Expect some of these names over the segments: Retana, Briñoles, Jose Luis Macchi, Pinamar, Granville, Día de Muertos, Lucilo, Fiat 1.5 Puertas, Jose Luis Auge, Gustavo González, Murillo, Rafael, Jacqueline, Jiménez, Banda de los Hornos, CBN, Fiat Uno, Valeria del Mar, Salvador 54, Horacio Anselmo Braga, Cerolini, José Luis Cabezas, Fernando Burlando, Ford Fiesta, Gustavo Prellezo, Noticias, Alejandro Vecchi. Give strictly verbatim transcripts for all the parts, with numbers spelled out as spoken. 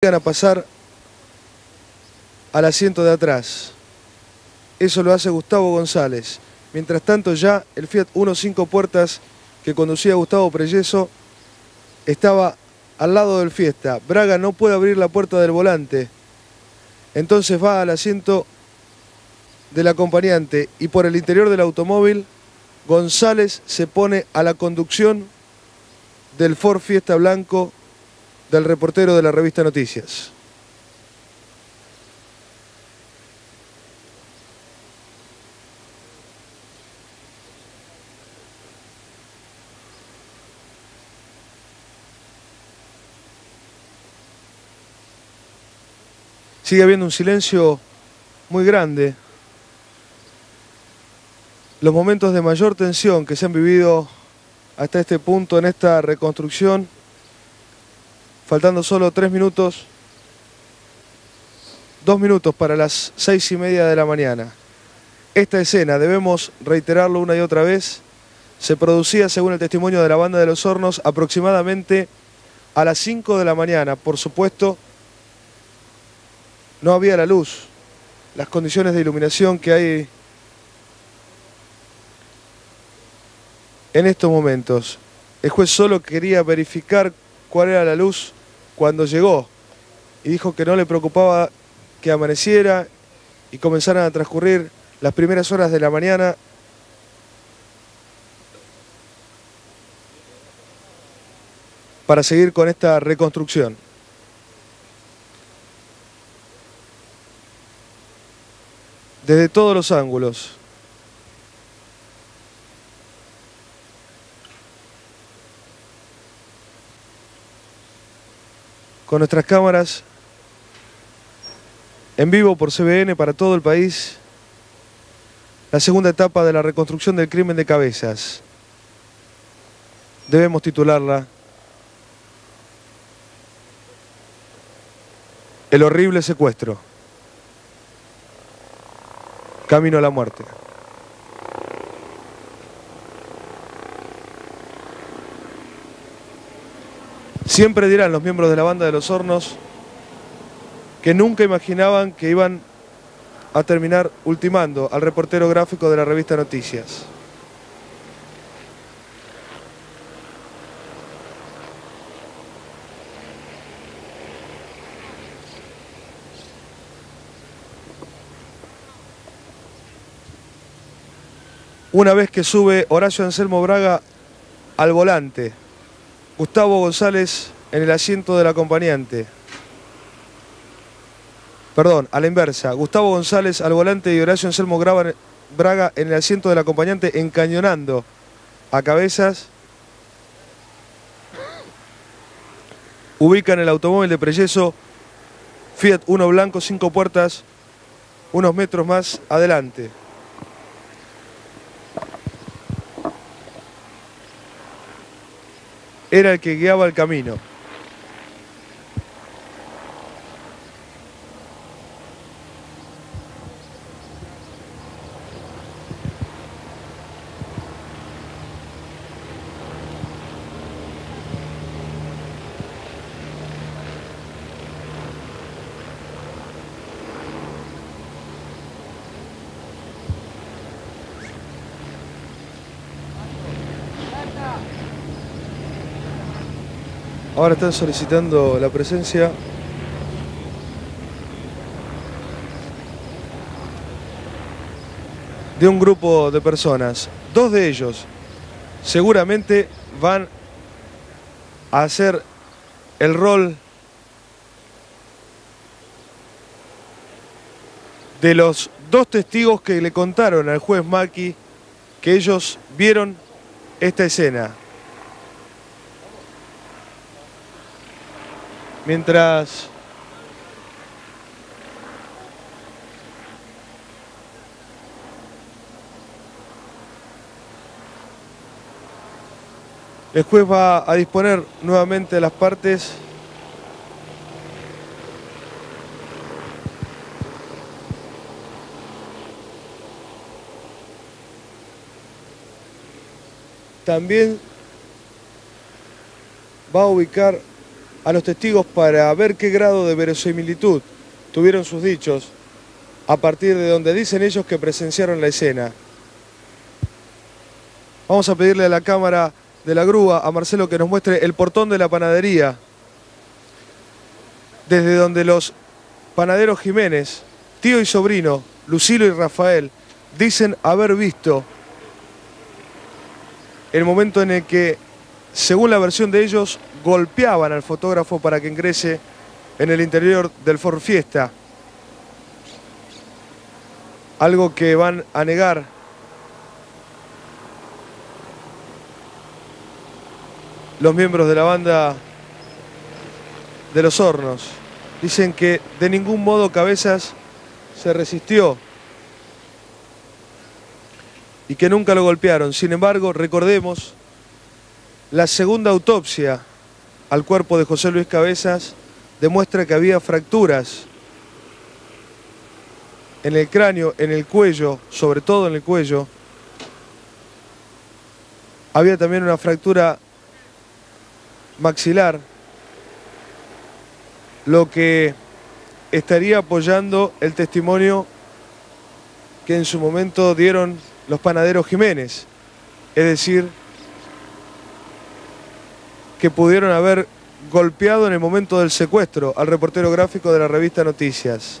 Van a pasar al asiento de atrás. Eso lo hace Gustavo González. Mientras tanto ya el Fiat uno punto cinco Puertas que conducía Gustavo Prellezo estaba al lado del Fiesta. Braga no puede abrir la puerta del volante. Entonces va al asiento del acompañante y por el interior del automóvil González se pone a la conducción del Ford Fiesta blanco del reportero de la revista Noticias. Sigue habiendo un silencio muy grande. Los momentos de mayor tensión que se han vivido hasta este punto en esta reconstrucción. Faltando solo tres minutos, dos minutos para las seis y media de la mañana. Esta escena, debemos reiterarlo una y otra vez, se producía, según el testimonio de la Banda de los Hornos, aproximadamente a las cinco de la mañana. Por supuesto, no había la luz. Las condiciones de iluminación que hay en estos momentos. El juez solo quería verificar cuál era la luz cuando llegó y dijo que no le preocupaba que amaneciera y comenzaran a transcurrir las primeras horas de la mañana. Para seguir con esta reconstrucción. Desde todos los ángulos. Con nuestras cámaras en vivo por C B N para todo el país, la segunda etapa de la reconstrucción del crimen de Cabezas. Debemos titularla El horrible secuestro. Camino a la muerte. Siempre dirán los miembros de la Banda de los Hornos que nunca imaginaban que iban a terminar ultimando al reportero gráfico de la revista Noticias. Una vez que sube Horacio Anselmo Braga al volante, Gustavo González en el asiento del acompañante. Perdón, a la inversa. Gustavo González al volante y Horacio Anselmo Braga en el asiento del acompañante, encañonando a Cabezas. Ubican el automóvil de Prellezo, Fiat Uno blanco, cinco puertas, unos metros más adelante. Era el que guiaba el camino. Ahora están solicitando la presencia de un grupo de personas. Dos de ellos seguramente van a hacer el rol de los dos testigos que le contaron al juez Macchi que ellos vieron esta escena. Mientras el juez va a disponer nuevamente de las partes, también va a ubicar a los testigos para ver qué grado de verosimilitud tuvieron sus dichos, a partir de donde dicen ellos que presenciaron la escena. Vamos a pedirle a la cámara de la grúa, a Marcelo, que nos muestre el portón de la panadería, desde donde los panaderos Jiménez, tío y sobrino, Lucilo y Rafael, dicen haber visto el momento en el que, según la versión de ellos, golpeaban al fotógrafo para que ingrese en el interior del Ford Fiesta. Algo que van a negar. Los miembros de la banda de los Hornos dicen que de ningún modo Cabezas se resistió y que nunca lo golpearon. Sin embargo, recordemos la segunda autopsia al cuerpo de José Luis Cabezas demuestra que había fracturas en el cráneo, en el cuello, sobre todo en el cuello. Había también una fractura maxilar, lo que estaría apoyando el testimonio que en su momento dieron los panaderos Jiménez, es decir, que pudieron haber golpeado en el momento del secuestro al reportero gráfico de la revista Noticias.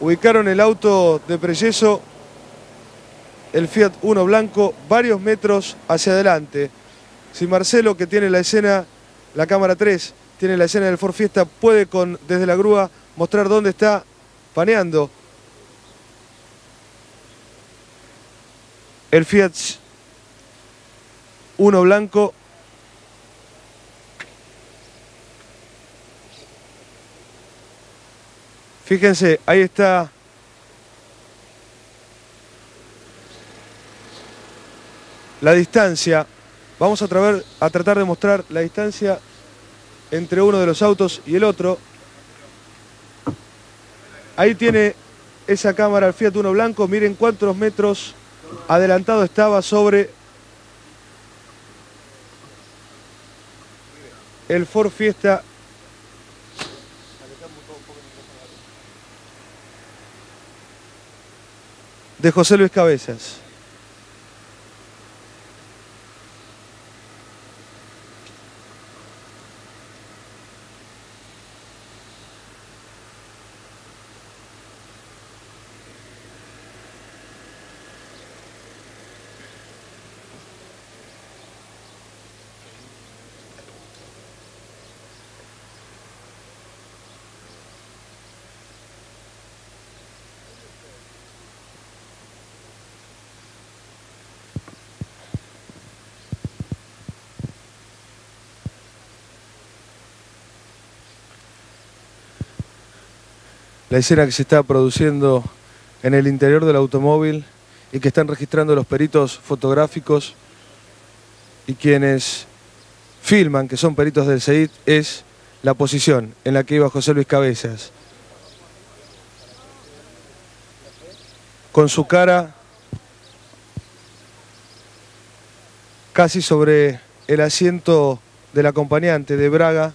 Ubicaron el auto de Prellezo, el Fiat Uno blanco, varios metros hacia adelante. Si Marcelo, que tiene la escena, la cámara tres, tiene la escena del Ford Fiesta, puede con, desde la grúa mostrar dónde está paneando el Fiat Uno blanco. Fíjense, ahí está la distancia. Vamos a, traver, a tratar de mostrar la distancia entre uno de los autos y el otro. Ahí tiene esa cámara el Fiat Uno blanco. Miren cuántos metros adelantado estaba sobre el Ford Fiesta. De José Luis Cabezas. La escena que se está produciendo en el interior del automóvil y que están registrando los peritos fotográficos y quienes filman, que son peritos del SEID, es la posición en la que iba José Luis Cabezas. Con su cara casi sobre el asiento del acompañante de Braga,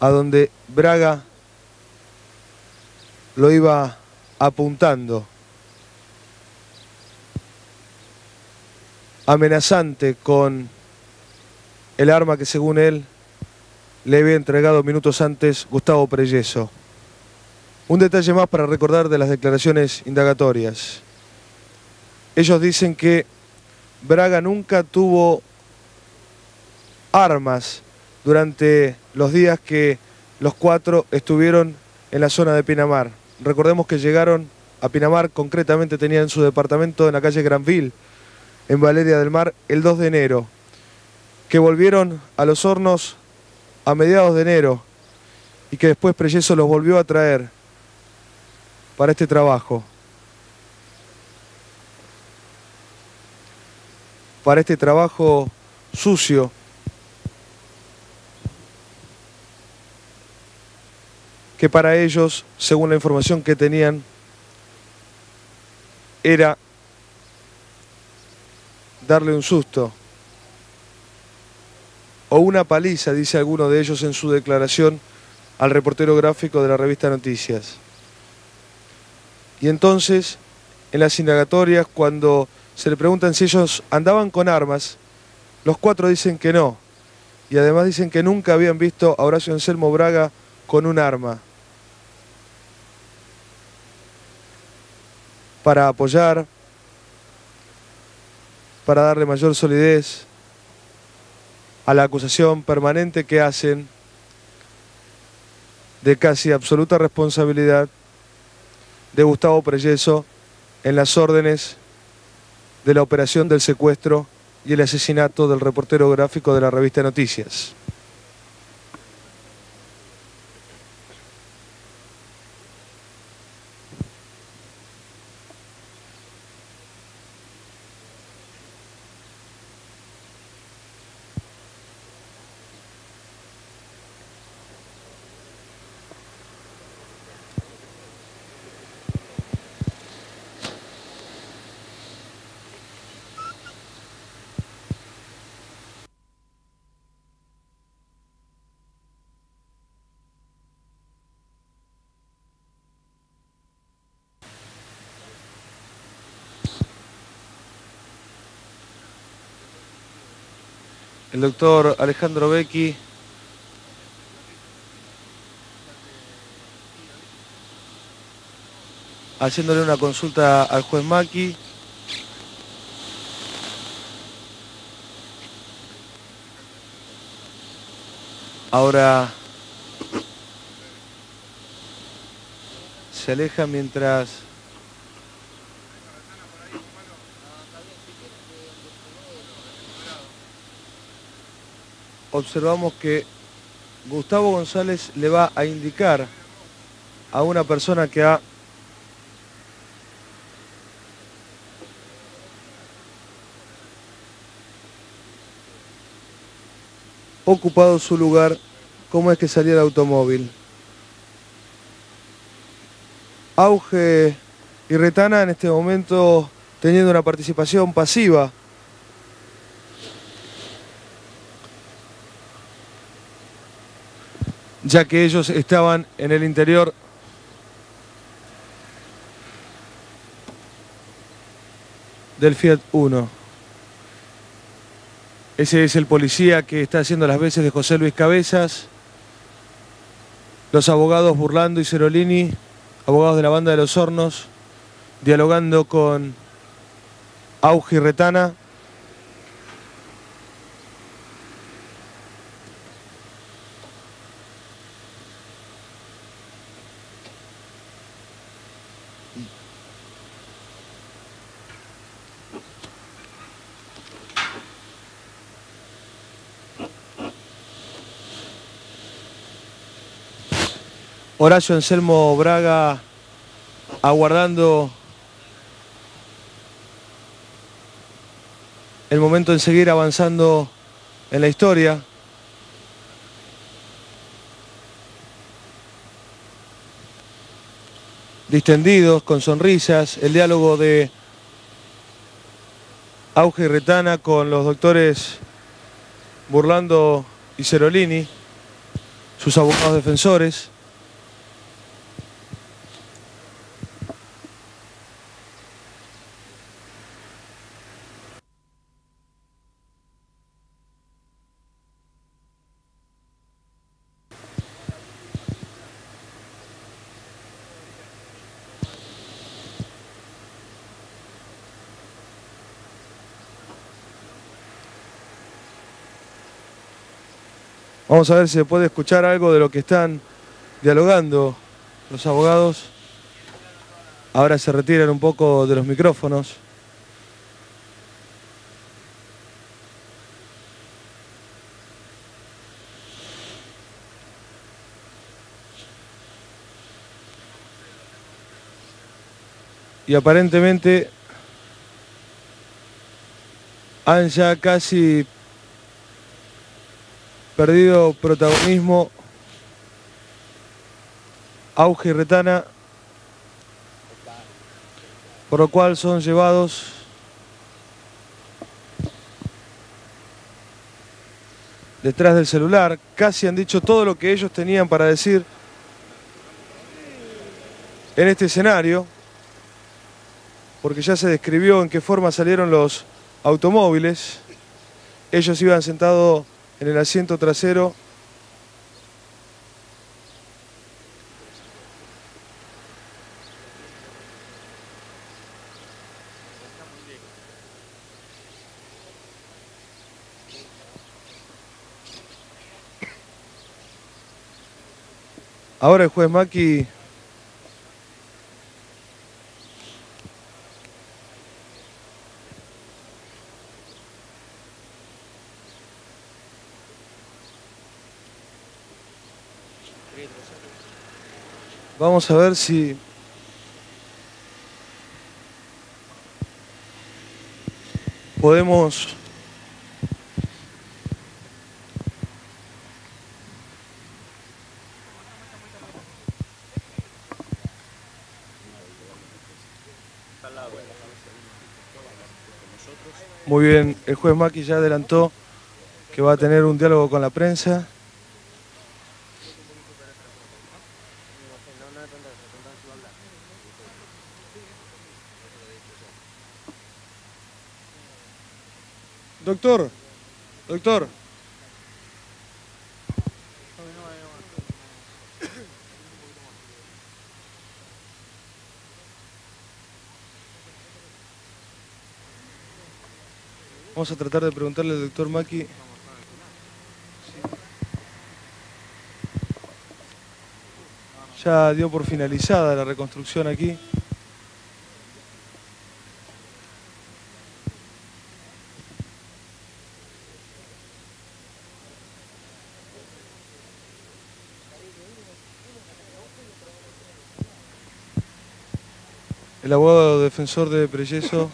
a donde Braga lo iba apuntando, amenazante con el arma que según él le había entregado minutos antes Gustavo Prellezo. Un detalle más para recordar de las declaraciones indagatorias. Ellos dicen que Braga nunca tuvo armas durante los días que los cuatro estuvieron en la zona de Pinamar. Recordemos que llegaron a Pinamar, concretamente tenían su departamento en la calle Granville, en Valeria del Mar, el dos de enero. Que volvieron a los Hornos a mediados de enero y que después Prellezo los volvió a traer para este trabajo. Para este trabajo sucio. Que para ellos, según la información que tenían, era darle un susto o una paliza, dice alguno de ellos en su declaración al reportero gráfico de la revista Noticias. Y entonces, en las indagatorias, cuando se le preguntan si ellos andaban con armas, los cuatro dicen que no. Y además dicen que nunca habían visto a Horacio Anselmo Braga con un arma. Para apoyar, para darle mayor solidez a la acusación permanente que hacen de casi absoluta responsabilidad de Gustavo Prellezo en las órdenes de la operación del secuestro y el asesinato del reportero gráfico de la revista Noticias. El doctor Alejandro Vecchi haciéndole una consulta al juez Macchi. Ahora se aleja mientras observamos que Gustavo González le va a indicar a una persona que ha ocupado su lugar cómo es que salía el automóvil. Auge y Retana en este momento teniendo una participación pasiva. Ya que ellos estaban en el interior del Fiat Uno. Ese es el policía que está haciendo las veces de José Luis Cabezas. Los abogados Burlando y Cerolini, abogados de la Banda de los Hornos, dialogando con Auge y Retana. Horacio Anselmo Braga aguardando el momento de seguir avanzando en la historia. Distendidos, con sonrisas, el diálogo de Auge y Retana con los doctores Burlando y Cerolini, sus abogados defensores. Vamos a ver si se puede escuchar algo de lo que están dialogando los abogados. Ahora se retiran un poco de los micrófonos. Y aparentemente han ya casi perdido protagonismo Auge y Retana, por lo cual son llevados detrás del celular. Casi han dicho todo lo que ellos tenían para decir en este escenario, porque ya se describió en qué forma salieron los automóviles. Ellos iban sentados en el asiento trasero. Ahora el juez Macchi vamos a ver si podemos Muy bien, el juez Macchi ya adelantó que va a tener un diálogo con la prensa. Doctor, doctor. Vamos a tratar de preguntarle al doctor Macchi. Ya dio por finalizada la reconstrucción aquí. El abogado defensor de Prellezo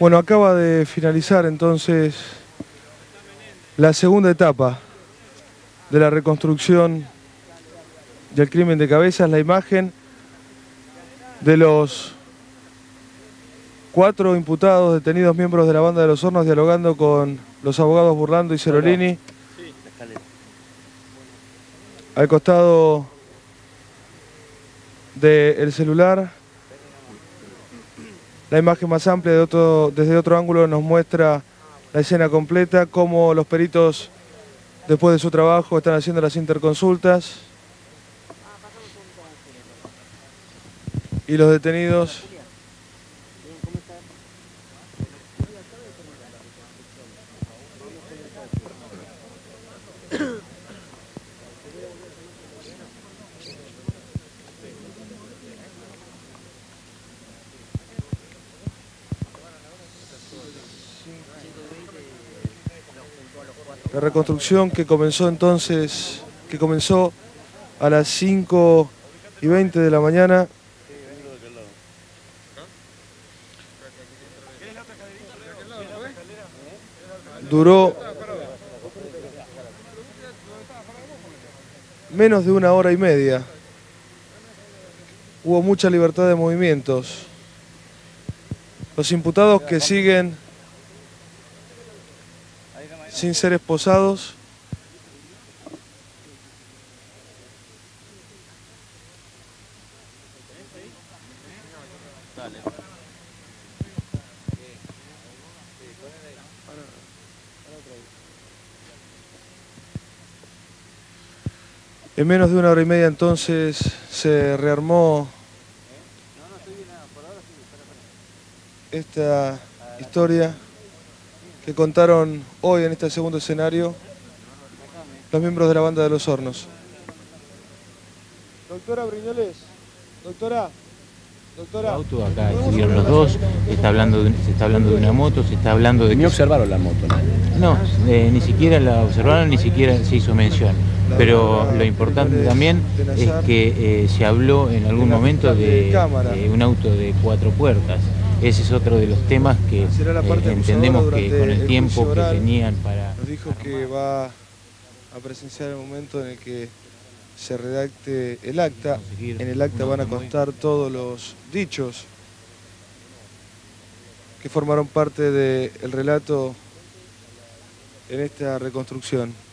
Bueno, acaba de finalizar entonces la segunda etapa de la reconstrucción del crimen de Cabezas, la imagen de los cuatro imputados detenidos miembros de la Banda de los Hornos dialogando con los abogados Burlando y Cerolini. Al costado del celular. La imagen más amplia de otro, desde otro ángulo nos muestra la escena completa, cómo los peritos, después de su trabajo, están haciendo las interconsultas. Y los detenidos La reconstrucción que comenzó entonces, que comenzó a las cinco y veinte de la mañana. Duró menos de una hora y media. Hubo mucha libertad de movimientos. Los imputados que siguen sin ser esposados, en menos de una hora y media entonces se rearmó esta historia que contaron hoy en este segundo escenario los miembros de la Banda de los Hornos. Doctora Briñoles, doctora, Doctora, auto, acá estuvieron los dos, se está hablando de, se está hablando de una moto, se está hablando de... ¿Me observaron la moto? No, no eh, ni siquiera la observaron, ni siquiera se hizo mención. Pero lo importante también es que eh, se habló en algún momento de, de un auto de cuatro puertas. Ese es otro de los temas que eh, entendemos que con el tiempo que tenían para... Nos dijo que va a presenciar el momento en el que se redacte el acta. En el acta van a constar todos los dichos que formaron parte del relato en esta reconstrucción.